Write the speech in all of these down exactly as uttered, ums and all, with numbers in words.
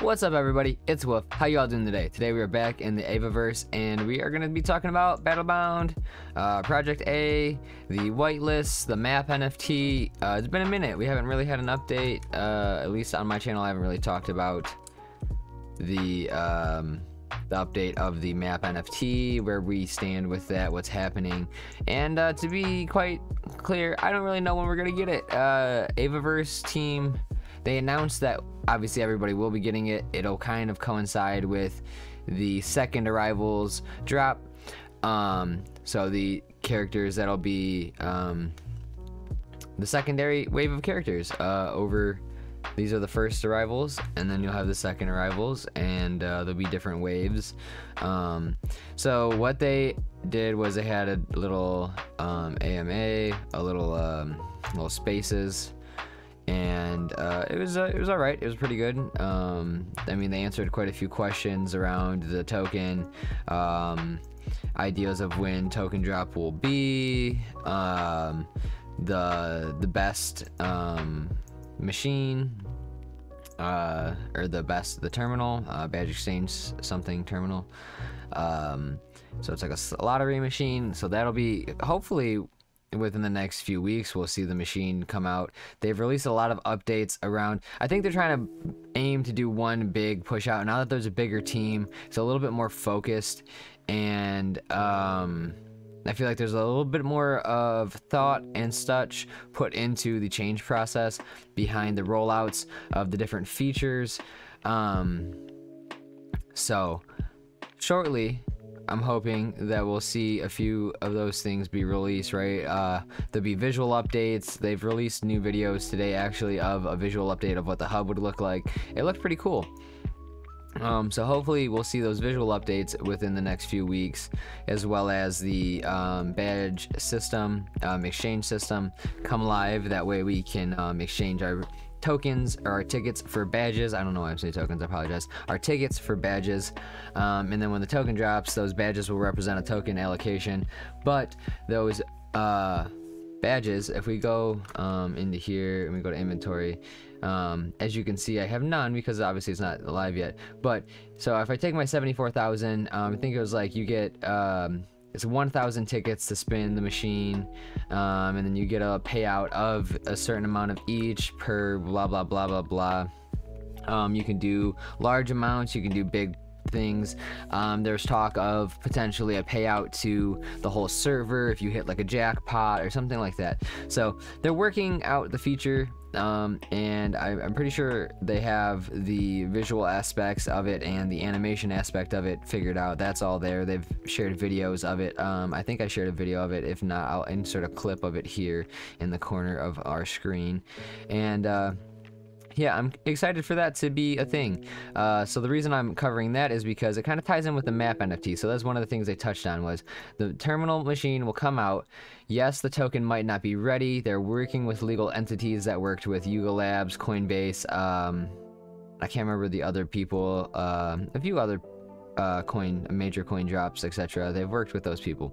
What's up everybody, it's Wolf. How y'all doing today? Today we are back in the Avaverse and we are going to be talking about Battlebound, uh, Project A, the whitelist, the map N F T. Uh, it's been a minute, we haven't really had an update, uh, at least on my channel. I haven't really talked about the, um, the update of the map N F T, where we stand with that, what's happening. And uh, to be quite clear, I don't really know when we're going to get it. Uh, Avaverse team, they announced that obviously everybody will be getting it. It'll kind of coincide with the second arrivals drop. Um, so the characters that'll be um, the secondary wave of characters uh, over. These are the first arrivals, and then you'll have the second arrivals, and uh, there'll be different waves. Um, so what they did was they had a little um, A M A, a little um, little spaces. And uh, it was uh, it was all right. It was pretty good. Um, I mean, they answered quite a few questions around the token, um, ideas of when token drop will be, um, the the best um, machine, uh, or the best the terminal, uh, badge exchange something terminal. Um, so it's like a lottery machine. So that'll be hopefully. Within the next few weeks we'll see the machine come out. They've released a lot of updates around. I think they're trying to aim to do one big push out now that there's a bigger team. It's a little bit more focused, and um I feel like there's a little bit more of thought and such put into the change process behind the rollouts of the different features. Um so shortly I'm hoping that we'll see a few of those things be released, right? Uh, there'll be visual updates. They've released new videos today, actually, of a visual update of what the hub would look like. It looked pretty cool. Um, so hopefully we'll see those visual updates within the next few weeks, as well as the um, badge system, um, exchange system, come live. That way we can um, exchange our tokens or our tickets for badges. I don't know why I'm saying tokens, I apologize. Our tickets for badges, um, and then when the token drops, those badges will represent a token allocation. But those uh, badges, if we go um, into here and we go to inventory, um, as you can see I have none because obviously it's not live yet. But so if I take my seventy-four thousand, um, I think it was like you get um, it's one thousand tickets to spin the machine, um, and then you get a payout of a certain amount of each per blah blah blah blah blah. Um, you can do large amounts, you can do big things. Um, there's talk of potentially a payout to the whole server if you hit like a jackpot or something like that. So they're working out the feature, um, and I, I'm pretty sure they have the visual aspects of it and the animation aspect of it figured out. That's all there. They've shared videos of it. Um, I think I shared a video of it. If not, I'll insert a clip of it here in the corner of our screen. And uh, yeah, I'm excited for that to be a thing. Uh, so the reason I'm covering that is because it kind of ties in with the map N F T. So that's one of the things they touched on was the terminal machine will come out. Yes, the token might not be ready. They're working with legal entities that worked with Yuga Labs, Coinbase. Um, I can't remember the other people. Uh, a few other uh, coin, major coin drops, et cetera. They've worked with those people.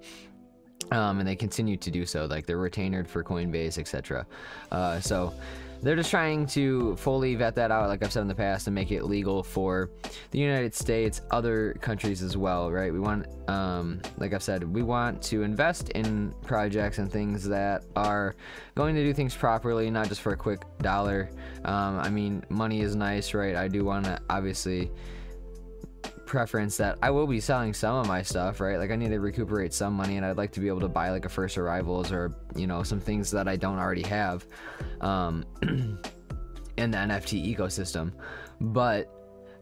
Um, and they continue to do so. Like they're retained for Coinbase, et cetera. Uh, so. They're just trying to fully vet that out, like I've said in the past, and make it legal for the United States, other countries as well, right? We want, um, like I've said, we want to invest in projects and things that are going to do things properly, not just for a quick dollar. Um, I mean, money is nice, right? I do want to, obviously, preference that I will be selling some of my stuff, right? Like I need to recuperate some money, and I'd like to be able to buy like a first arrivals or, you know, some things that I don't already have um in the N F T ecosystem. But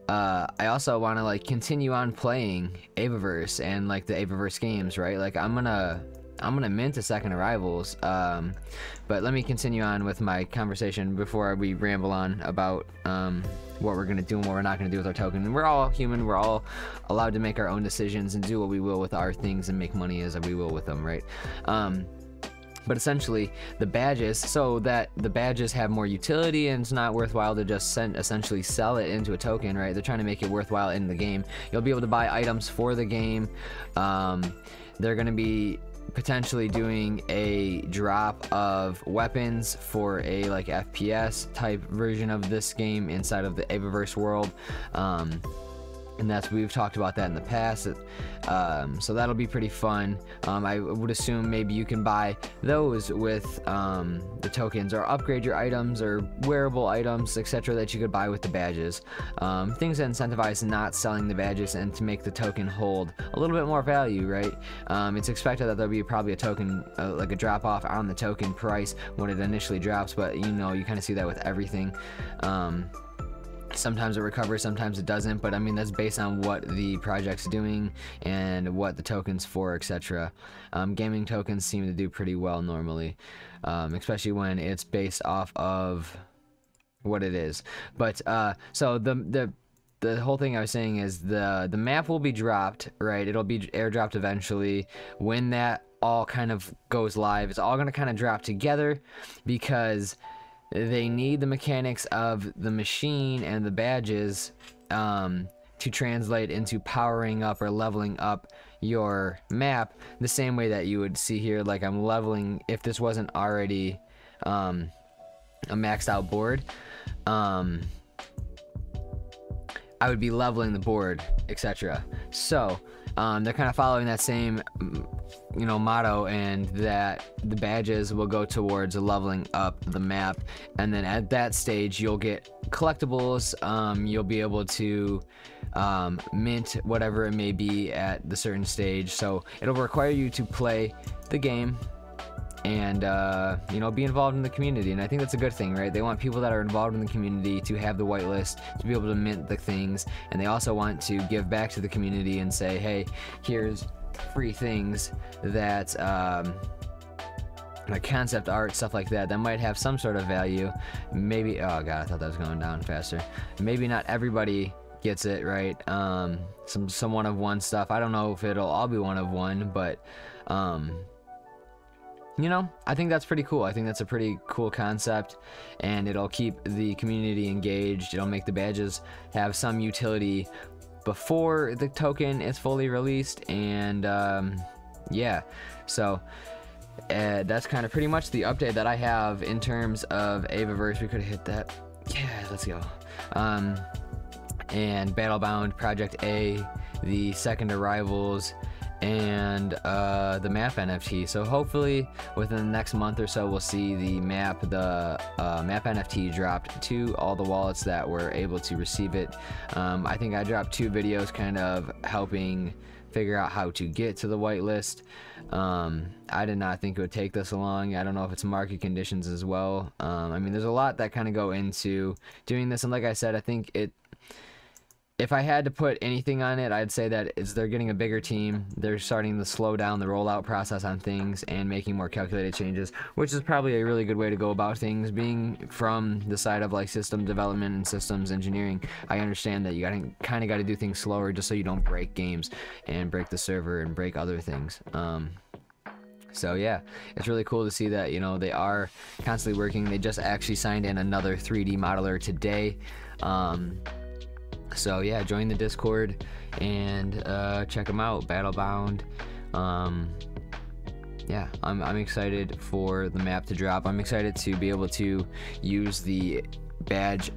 uh I also want to like continue on playing Avaverse and like the Avaverse games, right? Like I'm gonna I'm gonna mint a second arrivals, um but let me continue on with my conversation before we ramble on about um what we're gonna do and what we're not gonna do with our token. And we're all human, we're all allowed to make our own decisions and do what we will with our things and make money as we will with them, right? Um but essentially the badges, so that the badges have more utility, and it's not worthwhile to just send essentially sell it into a token, right? They're trying to make it worthwhile in the game. You'll be able to buy items for the game. Um they're gonna be potentially doing a drop of weapons for a like F P S type version of this game inside of the Avaverse world. Um, and that's, we've talked about that in the past, um, so that'll be pretty fun. um, I would assume maybe you can buy those with um, the tokens, or upgrade your items or wearable items, etc., that you could buy with the badges. Um, things that incentivize not selling the badges and to make the token hold a little bit more value, right? Um, it's expected that there'll be probably a token uh, like a drop off on the token price when it initially drops, but you know, you kind of see that with everything. um, Sometimes it recovers, sometimes it doesn't, but I mean, that's based on what the project's doing and what the token's for, et cetera. Um, gaming tokens seem to do pretty well normally, um, especially when it's based off of what it is. But uh, so the the the whole thing I was saying is the the map will be dropped, right? It'll be airdropped eventually when that all kind of goes live. It's all gonna kind of drop together because they need the mechanics of the machine and the badges um, to translate into powering up or leveling up your map the same way that you would see here. Like I'm leveling, if this wasn't already um, a maxed out board, um, I would be leveling the board, et cetera. So um, they're kind of following that same, you know, motto, and that the badges will go towards leveling up the map, and then at that stage you'll get collectibles. Um, you'll be able to um, mint whatever it may be at the certain stage, so it'll require you to play the game and uh, you know, be involved in the community. And I think that's a good thing, right? They want people that are involved in the community to have the whitelist, to be able to mint the things, and they also want to give back to the community and say, hey, here's free things that um, like concept art, stuff like that, that might have some sort of value. Maybe, oh god, I thought that was going down faster. Maybe not everybody gets it, right? Um, some, some one of one stuff. I don't know if it'll all be one of one, but um, you know, I think that's pretty cool. I think that's a pretty cool concept, and it'll keep the community engaged. It'll make the badges have some utility before the token is fully released, and um, yeah, so uh, that's kind of pretty much the update that I have in terms of Avaverse. We could hit that. Yeah, let's go. Um, and Battlebound, Project A, the second arrivals, and uh, the map N F T. So hopefully within the next month or so, we'll see the map, the uh, map N F T dropped to all the wallets that were able to receive it. Um, I think I dropped two videos kind of helping figure out how to get to the whitelist. Um, I did not think it would take this long. I don't know if it's market conditions as well. Um, I mean, there's a lot that kind of go into doing this. And like I said, I think it, if I had to put anything on it, I'd say that it's, they're getting a bigger team. They're starting to slow down the rollout process on things and making more calculated changes, which is probably a really good way to go about things. Being from the side of like system development and systems engineering, I understand that you gotta, kind of got to do things slower just so you don't break games and break the server and break other things. Um, So yeah, it's really cool to see that, you know, they are constantly working. They just actually signed in another three D modeler today. Um, So yeah, join the Discord and uh, check them out, Battlebound. Um, yeah, I'm, I'm excited for the map to drop. I'm excited to be able to use the badge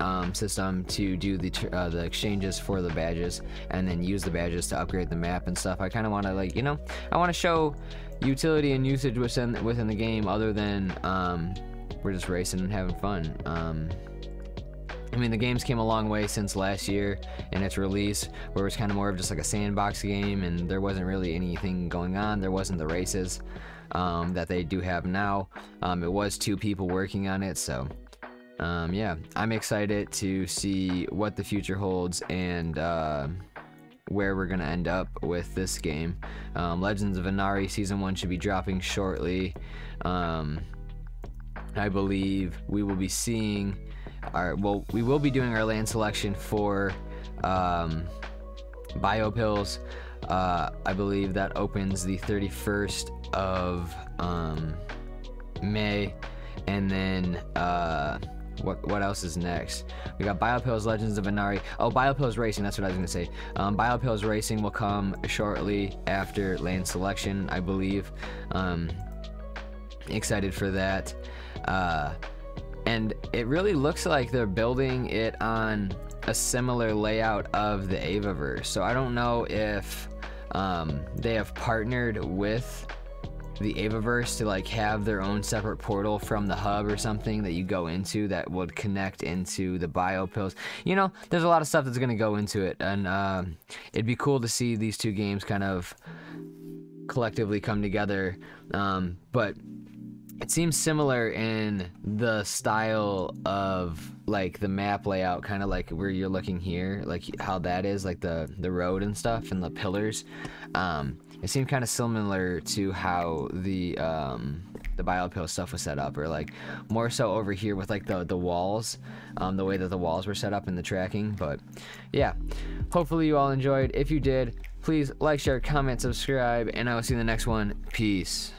um, system to do the, uh, the exchanges for the badges, and then use the badges to upgrade the map and stuff. I kind of want to, like, you know, I want to show utility and usage within, within the game, other than um, we're just racing and having fun. Um, I mean, the game's came a long way since last year and its release, where it was kind of more of just like a sandbox game, and there wasn't really anything going on. There wasn't the races um, that they do have now. Um, it was two people working on it, so um, yeah, I'm excited to see what the future holds and uh, where we're gonna end up with this game. Um, Legends of Anari Season One should be dropping shortly. Um, I believe we will be seeing. All right, well, we will be doing our land selection for um, BYOPills. Uh, I believe that opens the thirty-first of um, May, and then uh, What what else is next? We got BYOPills, Legends of Anari. Oh, BYOPills Racing, that's what I was gonna say. Um, BYOPills Racing will come shortly after lane selection, I believe. Um, excited for that. Uh, and it really looks like they're building it on a similar layout of the Avaverse. So I don't know if um, they have partnered with the Avaverse to like have their own separate portal from the hub or something that you go into that would connect into the BYOPills. You know, there's a lot of stuff that's going to go into it, and uh, it'd be cool to see these two games kind of collectively come together. Um, but it seems similar in the style of like the map layout, kind of like where you're looking here, like how that is, like the the road and stuff and the pillars. Um, it seemed kind of similar to how the um, the BYOPills stuff was set up, or like more so over here with like the the walls, um, the way that the walls were set up and the tracking. But yeah, hopefully you all enjoyed. If you did, please like, share, comment, subscribe, and I will see you in the next one. Peace.